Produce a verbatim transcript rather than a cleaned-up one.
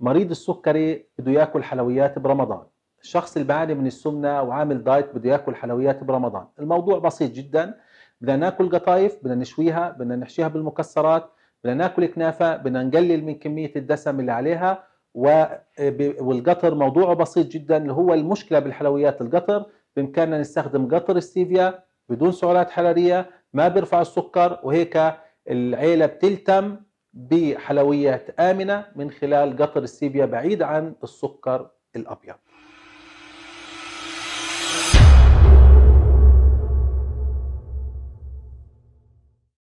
مريض السكري بده ياكل حلويات برمضان، الشخص اللي بيعاني من السمنه وعامل دايت بده ياكل حلويات برمضان. الموضوع بسيط جدا، بدنا ناكل قطايف، بدنا نشويها، بدنا نحشيها بالمكسرات، بدنا ناكل كنافه، بدنا نقلل من كميه الدسم اللي عليها. والقطر موضوعه بسيط جدا، اللي هو المشكله بالحلويات القطر، بامكاننا نستخدم قطر السيبيا بدون سعرات حراريه، ما بيرفع السكر، وهيك العيله بتلتم بحلويات امنه من خلال قطر السيبيا بعيد عن السكر الابيض.